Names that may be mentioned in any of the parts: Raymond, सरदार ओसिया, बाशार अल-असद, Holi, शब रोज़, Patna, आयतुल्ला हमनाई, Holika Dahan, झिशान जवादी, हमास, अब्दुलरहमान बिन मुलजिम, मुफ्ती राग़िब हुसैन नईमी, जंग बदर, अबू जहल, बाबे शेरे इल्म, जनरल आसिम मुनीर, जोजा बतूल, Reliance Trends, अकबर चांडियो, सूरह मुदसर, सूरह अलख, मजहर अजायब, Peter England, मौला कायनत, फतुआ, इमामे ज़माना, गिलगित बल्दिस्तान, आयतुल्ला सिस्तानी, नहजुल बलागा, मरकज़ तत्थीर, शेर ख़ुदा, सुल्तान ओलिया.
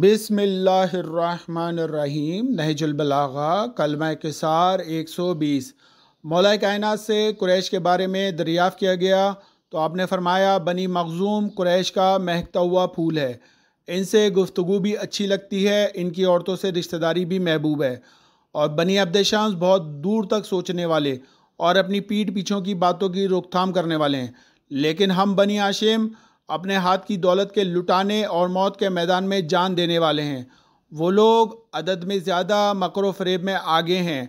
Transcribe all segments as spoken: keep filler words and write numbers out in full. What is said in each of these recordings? बिस्मिल्लाहिर्रहमानिर्रहीम। नहजुल बलागा कलमा किसार एक सौ बीस। मौला कायनत से कुरैश के बारे में दरियाफ़्त किया गया तो आपने फरमाया बनी मख़्ज़ूम कुरैश का महकता हुआ फूल है, इनसे गुफ्तगू भी अच्छी लगती है, इनकी औरतों से रिश्तेदारी भी महबूब है। और बनी अब्दशम्स बहुत दूर तक सोचने वाले और अपनी पीठ पीछों की बातों की रोकथाम करने वाले हैं। लेकिन हम बनी हाशिम अपने हाथ की दौलत के लुटाने और मौत के मैदान में जान देने वाले हैं। वो लोग अदद में ज़्यादा, मकर फरेब में आगे हैं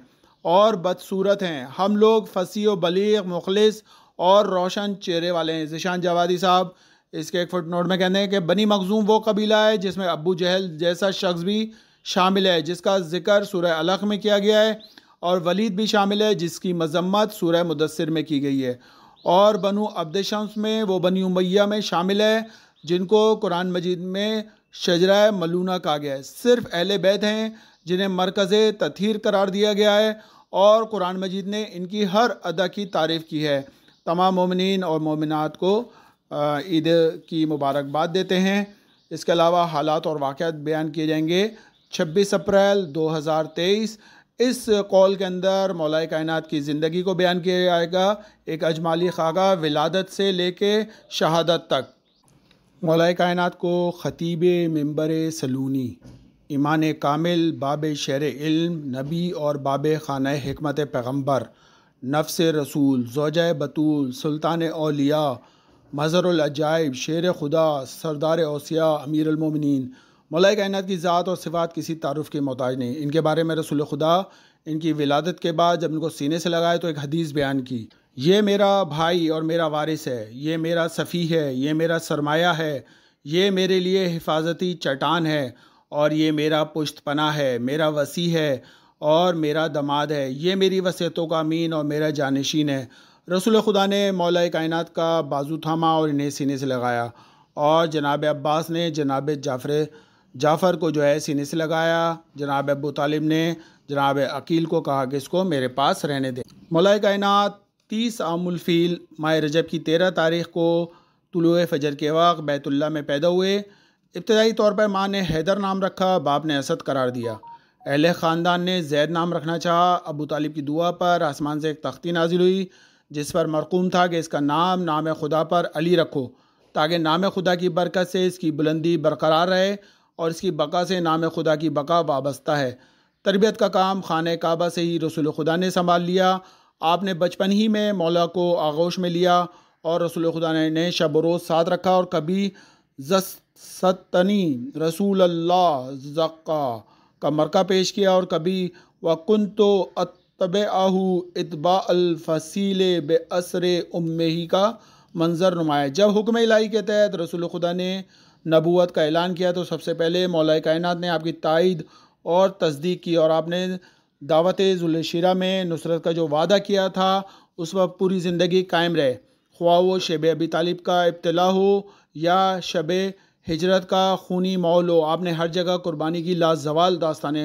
और बदसूरत हैं। हम लोग फसी व बलीग, मुखलिस और रोशन चेहरे वाले हैं। झिशान जवादी साहब इसके एक फुटनोट में कहते हैं कि बनी मख़्ज़ूम वो कबीला है जिसमें अबू जहल जैसा शख्स भी शामिल है, जिसका जिक्र सूरह अलख में किया गया है, और वलीद भी शामिल है जिसकी मजम्मत सूरह मुदसर में की गई है। और बनु अब्दशम्स में वो बनी उमै में शामिल है जिनको कुरान मजीद में शजरा मलूणा कहा गया है। सिर्फ अहलेबैत हैं जिन्हें मरकज़ तत्थीर करार दिया गया है और कुरान मजीद ने इनकी हर अदा की तारीफ़ की है। तमाम मोमिनीन और मोमिनात को ईद की मुबारकबाद देते हैं। इसके अलावा हालात और वाक़यात बयान किए जाएंगे। छब्बीस अप्रैल दो हज़ार तेईस इस कॉल के अंदर मौला कायनत की ज़िंदगी को बयान किया जाएगा, एक अजमाली ख़ाका विलादत से लेके शहादत तक। मौला कायनत को खतीबे मेंबरे सलूनी, इमान कामिल, बाबे शेरे इल्म, नबी और बाबे खाने हकमते पैगम्बर, नफ्स रसूल, जोजा बतूल, सुल्तान ओलिया, मजहर अजायब, शेर ख़ुदा, सरदार ओसिया, अमीरुल मोमिनीन। मौला कायनत की ज़ात और सिफ़ात किसी तारुफ़ के मोहताज नहीं। इनके बारे में रसूल ख़ुदा इनकी विलादत के बाद जब इनको सीने से लगाए तो एक हदीस बयान की, ये मेरा भाई और मेरा वारिस है, ये मेरा सफ़ी है, ये मेरा सरमाया है, ये मेरे लिए हिफाजती चट्टान है, और ये मेरा पुश्त पना है, मेरा वसी है और मेरा दामाद है, ये मेरी वसीयतों का अमीन और मेरा जानशीन है। रसूल ख़ुदा ने मौला कायनत का बाजू थामा और इन्हें सीने से लगाया, और जनाब अब्बास ने जनाब जाफ़र जाफ़र को जो है सीने से लगाया। जनाब अबू तालिब ने जनाब अकील को कहा कि इसको मेरे पास रहने दें। मौला कायनत तीस आमुलफ़ील माह रजब की तेरह तारीख़ को तुलूए फजर के वक्त बैतुल्ला में पैदा हुए। इब्तदाई तौर पर माँ ने हैदर नाम रखा, बाप ने असद करार दिया। अहले ख़ानदान ने जैद नाम रखना चाहा। अबू तालिब की दुआ पर आसमान से एक तख्ती नाजिल हुई जिस पर मरकूम था कि इसका नाम नाम खुदा पर अली रखो, ताकि नाम खुदा की बरकत से इसकी बुलंदी बरकरार रहे और इसकी बका से नाम खुदा की बका वाबस्ता है। तरबियत का काम खाने काबा से ही रसूल खुदा ने संभाल लिया। आपने बचपन ही में मौला को आगोश में लिया और रसूल खुदा ने शब रोज़ साथ रखा और कभी जस्तनी रसूल अल्लाह ज़क़ा का मरका पेश किया और कभी वकुंतो तबे आहू इतबा अलफसीले बे असरे उम्मेही का मंजर नुमाया। जब हुक्म इलाही के तहत रसूल खुदा ने नबूवत का ऐलान किया तो सबसे पहले मौला कायनत ने आपकी तायद और तस्दीक की, और आपने दावत जुलशिरा में नुसरत का जो वादा किया था उस पर पूरी ज़िंदगी कायम रहे, ख्वा वो शब-ए-अबी तालिब का इब्तला हो या शब-ए-हिजरत का खूनी मौल हो, आपने हर जगह कुर्बानी की लाजवाल दास्तान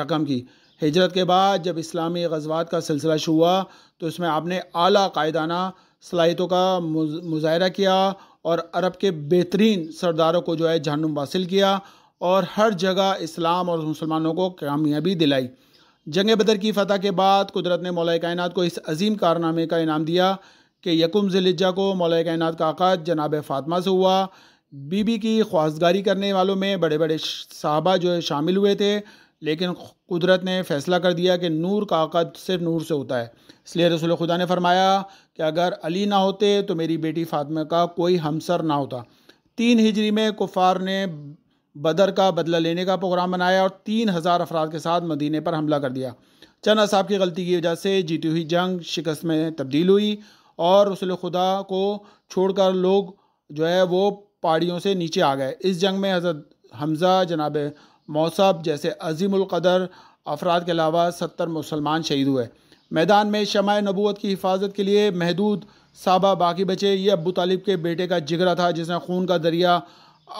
रकम की। हिजरत के बाद जब इस्लामी गज़वात का सिलसिला शुरू हुआ तो इसमें आपने आला कायदाना सलाहितों का मुजाहरा किया और अरब के बेहतरीन सरदारों को जो है जहनुम हासिल किया और हर जगह इस्लाम और मुसलमानों को कामयाबी दिलाई। जंग बदर की फ़तह के बाद कुदरत ने मौला कायनत को इस अजीम कारनामे का इनाम दिया कि यकुम ज़िलहिज्जा को मौला कायनत का आकाज जनाब फ़ातिमा से हुआ। बीबी की ख्वास्तगारी करने वालों में बड़े बड़े साहबा जो है शामिल हुए थे, लेकिन कुदरत ने फैसला कर दिया कि नूर का आक़द सिर्फ नूर से होता है। इसलिए रसूल खुदा ने फरमाया कि अगर अली ना होते तो मेरी बेटी फ़ातिमा का कोई हमसर ना होता। तीन हिजरी में कुफ़ार ने बदर का बदला लेने का प्रोग्राम बनाया और तीन हज़ार अफराद के साथ मदीने पर हमला कर दिया। चंद असाब की गलती की वजह से जीती हुई जंग शिकस्त में तब्दील हुई और रसूल खुदा को छोड़कर लोग जो है वो पहाड़ियों से नीचे आ गए। इस जंग में हज़रत हमज़ा, जनाब मौसब जैसे अजीमुल क़दर अफराद के अलावा सत्तर मुसलमान शहीद हुए। मैदान में शमाए नबूवत की हिफाजत के लिए महदूद साहबा बाकी बचे। ये अबू तालिब के बेटे का जिगरा था जिसने खून का दरिया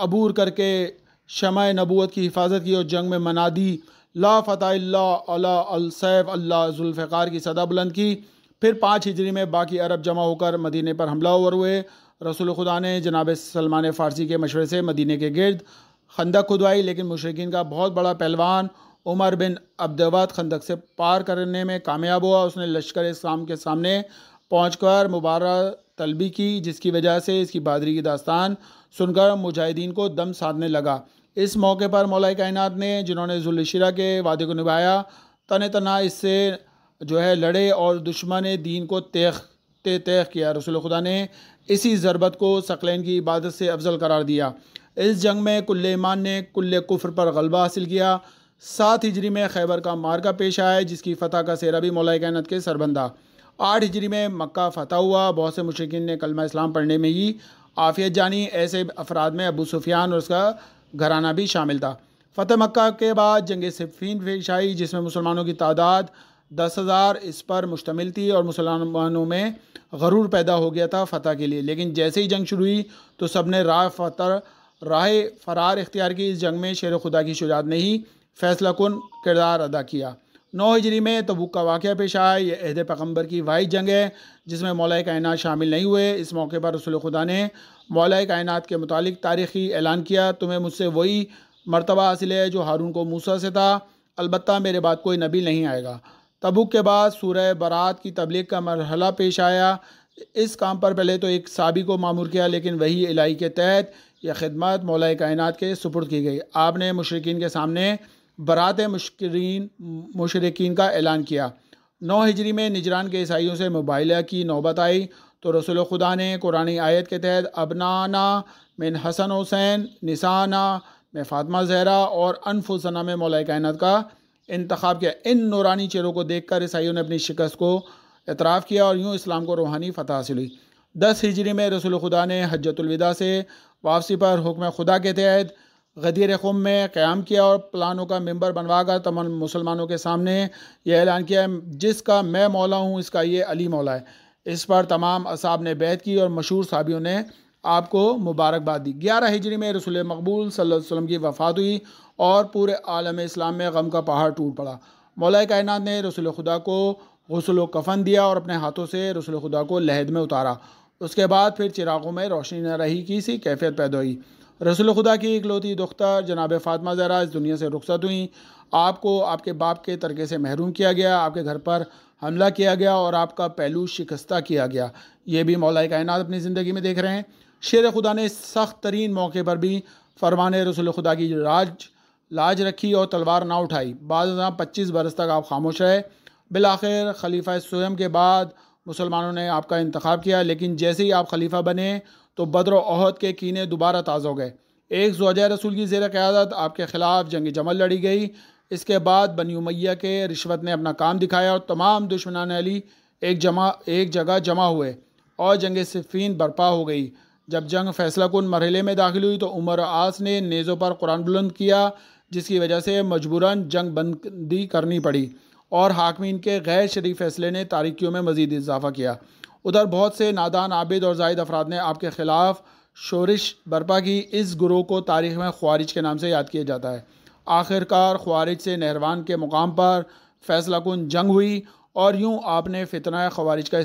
अबूर करके शमाए नबूवत की हिफाजत की और जंग में मनादी ला फ़तह इल्ला अला अलसैफ अल्लाह जुल्फ़िकार की सदा बुलंद की। फिर पाँच हिजरी में बाकी अरब जमा होकर मदीने पर हमला हुए। रसूल खुदा ने जनाब सलमान फ़ारसी के मशवरे से मदीने के गिरद खंदक खुदवाई, लेकिन मुशरिकीन का बहुत बड़ा पहलवान उमर बिन अब्दवत खंदक से पार करने में कामयाब हुआ। उसने लश्कर इस्लाम के सामने पहुँच कर मुबारक तलबी की, जिसकी वजह से इसकी बहादरी की दास्तान सुनकर मुजाहिदीन को दम साधने लगा। इस मौके पर मौला कायनत ने, जिन्होंने जुल्शिरा के वादे को निभाया, तन तना इससे जो है लड़े और दुश्मन दीन को तेख ते तय किया। रसूल खुदा ने इसी ज़रबत को सकलैन की इबादत से अफजल करार दिया। इस जंग में कुल ईमान ने कुल कुफ्र पर गलबा हासिल किया। सात हिजरी में खैबर का मार्का पेश आया, जिसकी फ़तह का सेहरा भी मौला कायनत के सरबंदा। आठ हिजरी में मक्का फ़तह हुआ। बहुत से मुशरिकीन ने कलमा इस्लाम पढ़ने में ही आफियत जानी। ऐसे अफराद में अबू सुफियान और उसका घराना भी शामिल था। फ़तह मक्का के बाद जंग सिफ़ीन पेश आई, जिसमें मुसलमानों की तादाद दस हज़ार इस पर मुश्तमिल थी और मुसलमानों में गरूर पैदा हो गया था फ़तह के लिए। लेकिन जैसे ही जंग शुरू हुई तो सब ने राह फतर राह फ़रार इख्तियार की। इस जंग में शेर ख़ुदा की शुजाअत ने ही फैसला कुन किरदार अदा किया। नौ हिजरी में तबूक का वाक़या पेश आया। ये अहद पैगम्बर की वाहि जंग है जिसमें मौला कायनत शामिल नहीं हुए। इस मौके पर रसूल खुदा ने मौला कायनत के मुतालिक तारीख़ी ऐलान किया, तुम्हें मुझसे वही मरतबा हासिल है जो हारून को मूसा से था, अलबत्ता मेरे बाद कोई नबी नहीं आएगा। तबूक के बाद सूरह बरात की तबलीग का मरहला पेश आया। इस काम पर पहले तो एक साबी को मामूर किया, लेकिन वही इलाही के तहत यह खिदमत मौला कायनत के सुपुर्द की गई। आपने मुशरिकीन के सामने बरात मुशरिकीन मुशरिकीन का ऐलान किया। नौ हिजरी में निजरान के ईसाइयों से मुबाइला की नौबत आई तो रसूल खुदा ने कुरानी आयत के तहत अबनाना मिन हसन हुसैन, निसाना में फ़ातिमा जहरा और अनफुसना में मौला कायनत का इंतखाब किया। इन नूरानी चेहरों को देखकर ईसाइयों ने अपनी शिकस्त को एतराफ़ किया और यूँ इस्लाम को रूहानी फ़तह हासिल हुई। दस हिजरी में रसूल खुदा ने हज्जतुल विदा से वापसी पर हुक्म खुदा के तहत गदीर खुम में क़याम किया और प्लानों का मेंबर बनवा कर तमाम मुसलमानों के सामने यह ऐलान किया, जिसका मैं मौला हूँ इसका ये अली मौला है। इस पर तमाम असहाब ने बैत की और मशहूर साहबियों ने आपको मुबारकबाद दी। ग्यारह हिजरी में रसूल मकबूल सल्लल्लाहु अलैहि वसल्लम की वफ़ात हुई और पूरे आलम इस्लाम में गम का पहाड़ टूट पड़ा। मौला कायनत ने रसूल खुदा को गुस्ल व कफन दिया और अपने हाथों से रसूल खुदा को लहद में उतारा। उसके बाद फिर चिरागों में रोशनी न रही की सी कैफियत पैदा हुई। रसूल खुदा की इकलौती दुख्तर जनाब फ़ातिमा ज़हरा इस दुनिया से रुखसत हुई। आपको आपके बाप के तर्के से महरूम किया गया, आपके घर पर हमला किया गया और आपका पहलू शिकस्ता किया गया। ये भी मौला कायनत अपनी ज़िंदगी में देख रहे हैं। शेर ख़ुदा ने सख्त तरीन मौके पर भी फरमाने रसूल खुदा की राज लाज रखी और तलवार ना उठाई। बाज़ा पच्चीस बरस तक आप खामोश रहे। बिलाखिर खलीफा सोयम के बाद मुसलमानों ने आपका इंतखाब किया, लेकिन जैसे ही आप खलीफा बने तो बदर ओहद के कीने दोबारा ताज़ा हो गए। एक ज़ौजा रसूल की ज़ेर क़यादत आपके ख़िलाफ़ जंग जमल लड़ी गई। इसके बाद बनी उमै के रिश्वत ने अपना काम दिखाया और तमाम दुश्मनान अली एक जमा एक जगह जमा हुए और जंग सिफ़ीन बर्पा हो गई। जब जंग फैसला कुन मरहले में दाखिल हुई तो उमर आस ने नेज़ों पर कुरान बुलंद किया, जिसकी वजह से मजबूरन जंग बंदी करनी पड़ी और हाकिमीन के गैर शरीफ फैसले ने तारीकियों में मज़ीद इजाफा किया। उधर बहुत से नादान आबिद और जाहिद अफराद ने आपके ख़िलाफ़ शोरिश बर्पा की। इस ग्रोह को तारीख़ में ख़वारिज के नाम से याद किया जाता है। आखिरकार ख़वारिज से नहरवान के मुकाम पर फैसला कुन जंग हुई और यूँ आपने फितना ख़वारिज का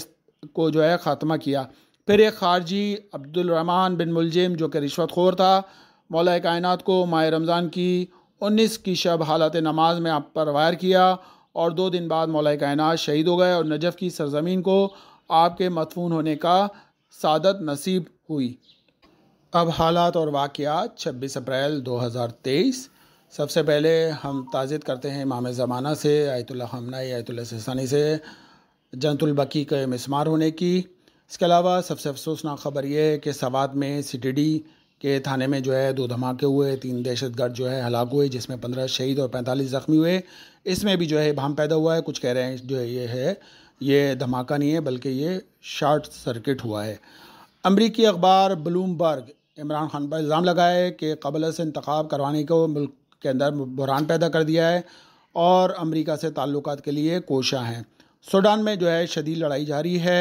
को जो है ख़ात्मा किया। फिर एक ख़ारजी अब्दुलरहमान बिन मुलजिम जो कि रिश्वत खोर था, मौला कायनत को माह रमज़ान की उन्नीस की शब हालत नमाज में आप पर वायर किया और दो दिन बाद मौला कायनत शहीद हो गए और नजफ़ की सरज़मीन को आपके मदफून होने का सादत नसीब हुई। अब हालात और वाक़यात छब्बीस अप्रैल दो हज़ार तेईस। सबसे पहले हम ताज़ियत करते हैं इमामे ज़माना से, आयतुल्ला हमनाई, आयतुल्ला सिस्तानी से जन्नतुल बकी के मिसमार होने की। इसके अलावा सबसे अफसोसनाक ख़बर यह है कि सवात में सिटीडी के थाने में जो है दो धमाके हुए, तीन दहशतगर्द जो है हलाक हुए, जिसमें पंद्रह शहीद और पैंतालीस ज़ख्मी हुए। इसमें भी जो है भाम पैदा हुआ है। कुछ कह रहे हैं जो ये है ये धमाका नहीं है बल्कि ये शॉर्ट सर्किट हुआ है। अमरीकी अखबार ब्लूमबर्ग इमरान खान पर इल्ज़ाम लगाया है कि कबल से इंतखाब करवाने को मुल्क के अंदर बुहरान पैदा कर दिया है और अमरीका से ताल्लुकात के लिए कोशा हैं। सूडान में जो है शदीद लड़ाई जारी है।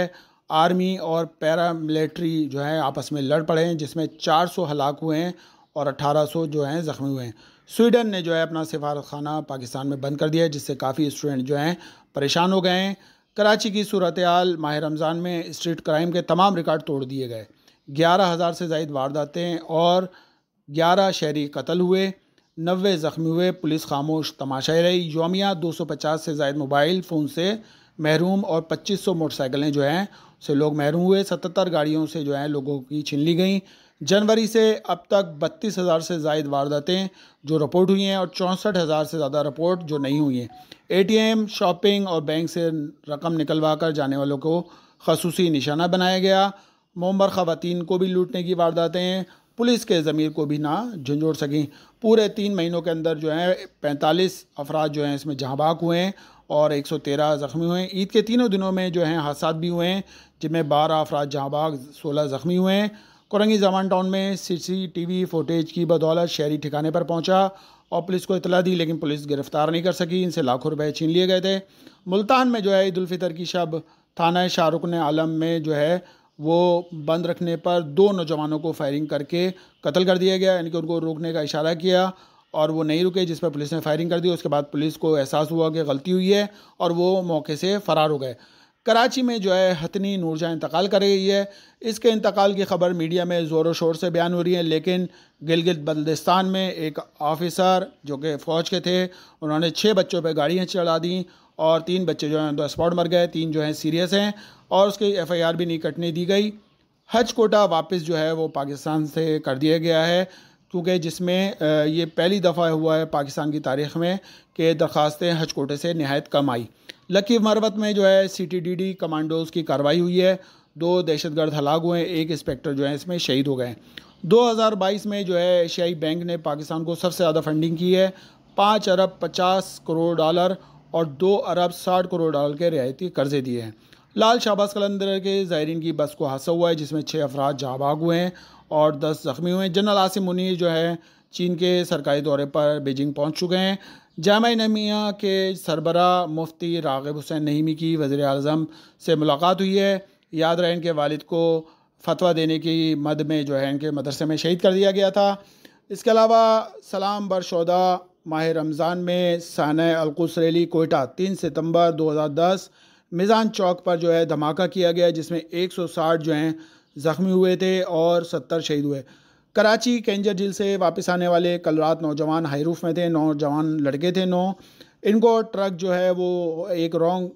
आर्मी और पैरामिलिट्री जो है आपस में लड़ पड़े हैं, जिसमें चार सौ हलाक हुए हैं और अठारह सौ जो हैं ज़ख्मी हुए हैं। स्वीडन ने जो है अपना सफारतखाना पाकिस्तान में बंद कर दिया है, जिससे काफ़ी स्टूडेंट जो हैं परेशान हो गए हैं। कराची की सूरत हाल माह रमज़ान में स्ट्रीट क्राइम के तमाम रिकॉर्ड तोड़ दिए गए। ग्यारह हज़ार से ज़ायद वारदातें और ग्यारह शहरी कत्ल हुए, नब्बे ज़ख्मी हुए, पुलिस खामोश तमाशा रही। योमिया दो सौ पचास से ज़ायद मोबाइल फ़ोन से महरूम और पच्चीस सौ मोटरसाइकिलें जो हैं से लोग महरूम हुए। सतहत्तर गाड़ियों से जो हैं लोगों की छीन ली गई। जनवरी से अब तक बत्तीस हज़ार से ज़ायद वारदातें जो रिपोर्ट हुई हैं और चौंसठ हज़ार से ज़्यादा रिपोर्ट जो नहीं हुई हैं। एटीएम, शॉपिंग और बैंक से रकम निकलवा कर जाने वालों को खसूसी निशाना बनाया गया। मोमर ख़वातीन को भी लूटने की वारदातें पुलिस के ज़मीर को भी ना झंझोड़ सकें। पूरे तीन महीनों के अंदर जो है पैंतालीस अफराद जो हैं इसमें जहाँबाक हुए हैं और एक सौ तेरह ज़ख्मी हुए हैं। ईद के तीनों दिनों में जो हैं हादसा भी हुए हैं जिनमें बारह अफराद जहाँबाक, सोलह ज़ख्मी हुए हैं। कोरंगी जमान टाउन में सीसीटीवी फुटेज की बदौलत शहरी ठिकाने पर पहुंचा और पुलिस को इतला दी, लेकिन पुलिस गिरफ्तार नहीं कर सकी। इनसे लाखों रुपए छीन लिए गए थे। मुल्तान में जो है ईद उल फितर की शब थाना शाहरुख ने आलम में जो है वो बंद रखने पर दो नौजवानों को फायरिंग करके कत्ल कर दिया गया। यानी कि उनको रोकने का इशारा किया और वो नहीं रुके, जिस पर पुलिस ने फायरिंग कर दी। उसके बाद पुलिस को एहसास हुआ कि गलती हुई है और वो मौके से फ़रार हो गए। कराची में जो है हतनी नूरजहाँ इंतकाल कर गई है। इसके इंतकाल की खबर मीडिया में ज़ोर शोर से बयान हो रही है, लेकिन गिलगित बल्दिस्तान में एक ऑफिसर जो कि फ़ौज के थे, उन्होंने छः बच्चों पर गाड़ियाँ चढ़ा दी और तीन बच्चे जो हैं ऑन द स्पॉट मर गए, तीन जो हैं सीरियस हैं और उसकी एफआईआर भी नहीं कटने दी गई। हज कोटा वापस जो है वो पाकिस्तान से कर दिया गया है, क्योंकि जिसमें ये पहली दफ़ा हुआ है पाकिस्तान की तारीख़ में कि दरख्वास्तें हज कोटे से नहायत कम आई। लकीव मरवत में जो है सीटीडीडी कमांडोज़ की कार्रवाई हुई है, दो दहशतगर्द हलाक हुए, एक इंस्पेक्टर जो है इसमें शहीद हो गए। दो हज़ार बाईस में जो है एशियाई बैंक ने पाकिस्तान को सबसे ज़्यादा फंडिंग की है, पाँच अरब पचास करोड़ डॉलर और दो अरब साठ करोड़ डॉलर के रियायती कर्जे दिए हैं। लाल शाहबाज कलंदर के ज़ायरीन की बस को हादसा हुआ है, जिसमें छः अफराद जहाँबाग हुए हैं और दस ज़ख्मी हुए हैं। जनरल आसिम मुनीर जो है चीन के सरकारी दौरे पर बीजिंग पहुंच चुके हैं। जामा नमिया के सरबरा मुफ्ती राग़िब हुसैन नईमी की वज़ीर-ए-आज़म से मुलाकात हुई है। याद रहे इनके वालिद को फतवा देने की मद में जो है इनके मदरसे में शहीद कर दिया गया था। इसके अलावा सलाम बरशोदा माह रमज़ान में साने अलकुस रैली कोयटा तीन सितम्बर दो हज़ार दस मिज़ान चौक पर जो है धमाका किया गया, जिसमें एक सौ साठ जो हैं ज़ख्मी हुए थे और सत्तर शहीद हुए। कराची कैंजर जेल से वापस आने वाले कल रात नौजवान हाईरूफ में थे। नौजवान लड़के थे नौ। इनको ट्रक जो है वो एक रॉन्ग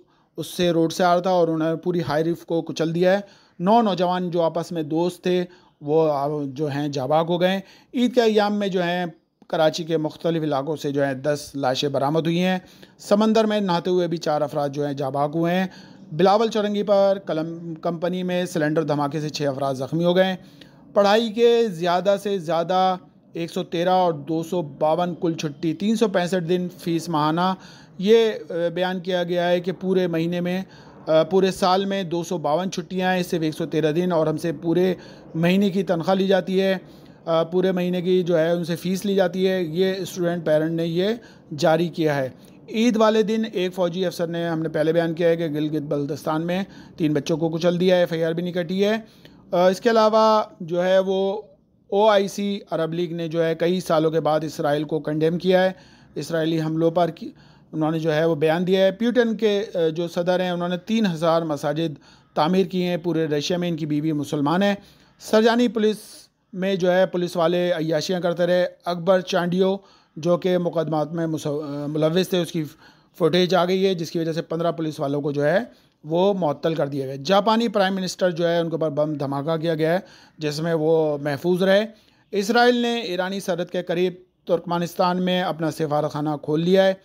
उससे रोड से आ रहा था और उन्होंने पूरी हाईरूफ को कुचल दिया है। नौ नौजवान जो आपस में दोस्त थे वो जो हैं जाबाक हो गए। ईद के अयाम में जो हैं कराची के मुख्तलिफ इलाकों से जो है दस लाशें बरामद हुई हैं। समंदर में नहाते हुए भी चार अफराद जो हैं जाबाक हुए हैं। बिलावल चौरंगी पर कलम कंपनी में सिलेंडर धमाके से छः अफराद ज़ख्मी हो गए। पढ़ाई के ज़्यादा से ज़्यादा एक सौ तेरह और दो सौ बावन कुल छुट्टी, तीन सौ पैंसठ दिन फीस माहाना। ये बयान किया गया है कि पूरे महीने में पूरे साल में दो सौ बावन छुट्टियाँ हैं, सिर्फ एक सौ तेरह दिन, और हमसे पूरे महीने की तनख्वाह ली जाती है, पूरे महीने की जो है उनसे फ़ीस ली जाती है। ये स्टूडेंट पेरेंट ने ये जारी किया है। ईद वाले दिन एक फ़ौजी अफसर ने, हमने पहले बयान किया है कि गिलगित बल्तिस्तान में तीन बच्चों को कुचल दिया है, एफआईआर भी नहीं कटी है। इसके अलावा जो है वो ओआईसी अरब लीग ने जो है कई सालों के बाद इसराइल को कंडेम किया है इसराइली हमलों पर, उन्होंने जो है वो बयान दिया है। प्यूटन के जो सदर हैं उन्होंने तीन हज़ार मसाजिद तामीर की हैं पूरे रशिया में। इनकी बीवी मुसलमान है। सरजानी पुलिस में जो है पुलिस वाले अय्याशियाँ करते रहे। अकबर चांडियो जो कि मुकदमात में मुलविस थे उसकी फुटेज आ गई है, जिसकी वजह से पंद्रह पुलिस वालों को जो है वो मअतल कर दिया गया। जापानी प्राइम मिनिस्टर जो है उनके ऊपर बम धमाका किया गया है, जिसमें वो महफूज रहे। इसराइल ने ईरानी सरहद के करीब तुर्कमानिस्तान में अपना सफारतखाना खोल लिया है।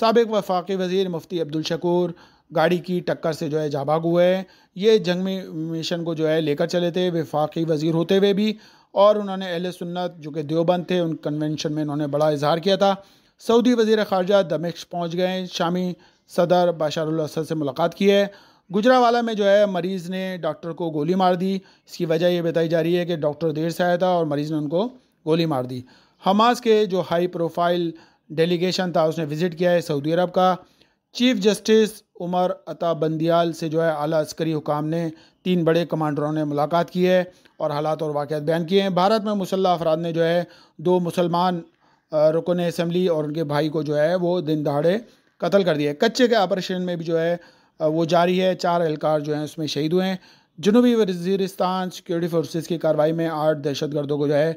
साबिक़ वफाक़ी वज़ीर मुफ्ती अब्दुल शकूर गाड़ी की टक्कर से जो है जाबाग हुए हैं। ये जंगी मिशन को जो है लेकर चले थे वफाक़ी वज़ीर होते हुए भी, और उन्होंने अहले सुन्नत जो कि देवबंद थे उन कन्वेंशन में उन्होंने बड़ा इजहार किया था। सऊदी वज़ीर ख़ारजा दमिश्क पहुँच गए, शामी सदर बाशार अल-असद से मुलाकात की है। गुजरावाला में जो है मरीज़ ने डॉक्टर को गोली मार दी। इसकी वजह ये बताई जा रही है कि डॉक्टर देर से आया था और मरीज़ ने उनको गोली मार दी। हमास के जो हाई प्रोफाइल डेलीगेशन था उसने विज़िट किया है सऊदी अरब का। चीफ जस्टिस उमर अता बंदियाल से जो है आला अस्करी हुकाम ने, तीन बड़े कमांडरों ने मुलाकात की है और हालात और वाक़यात बयान किए हैं। भारत में मुसल्ह अफराद ने जो है दो मुसलमान रुकन असम्बली और उनके भाई को जो है वो दिन दहाड़े कत्ल कर दिया। कच्चे के ऑपरेशन में भी जो है वो जारी है, चार एहलकार जो हैं उसमें शहीद हुए हैं। जनूबी वज़ीरिस्तान सिक्योरिटी फोर्सेस की कार्रवाई में आठ दहशतगर्दों को जो है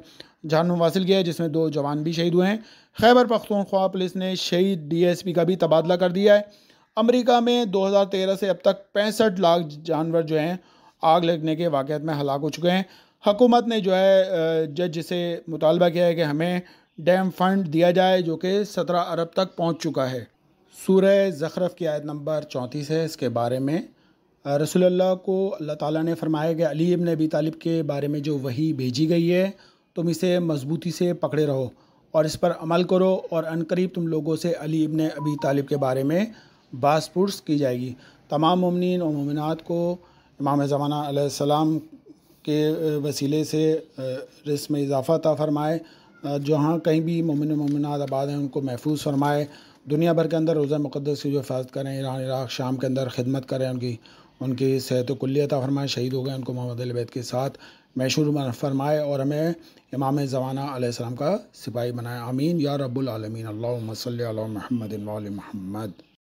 जहन्नुम वासिल किया है, जिसमें दो जवान भी शहीद हुए हैं। खैबर पख्तूनख्वा पुलिस ने शहीद डी एस पी का भी तबादला कर दिया है। अमेरिका में दो हज़ार तेरह से अब तक पैंसठ लाख जानवर जो हैं आग लगने के वाक़यात में हलाक हो चुके हैं। हुकूमत ने जो है जज से मुतालबा किया है कि हमें डैम फंड दिया जाए जो कि सत्रह अरब तक पहुँच चुका है। सूरह ज़ख़रफ़ की आयत नंबर चौंतीस है। इसके बारे में रसूलुल्लाह को अल्लाह ताला ने फरमाया कि अली इब्न अबी तालिब के बारे में जो वही भेजी गई है तुम इसे मजबूती से पकड़े रहो और इस पर अमल करो और अनकरीब तुम लोगों से अली इब्न अबी तालिब के बारे में बासपुर्स की जाएगी। तमाम मोमिनीन और मोमिनात को इमामे ज़माना अलैहिस्सलाम के वसीले से रिज़्क़ में इजाफ़ा अता फ़रमाए। जहाँ कहीं भी मोमिन मोमिनात आबाद हैं उनको महफूज फरमाए। दुनिया भर के अंदर रोज़ा मुक़द्दस की जो हिफाजत करें, ईरान इराक़ शाम के अंदर खिदमत करें, उनकी उनकी सेहत कुल्ली अता फ़रमाए। शहीद हो गए उनको मोहम्मद अहलेबैत के साथ मशहूर फरमाए और हमें इमाम ज़माना अलैहिस्सलाम का सिपाही बनाए। आमीन या रब्बुल आलमीन। अल्लाहुम्मा सल्ली अला मुहम्मदिन व आलि मुहम्मद।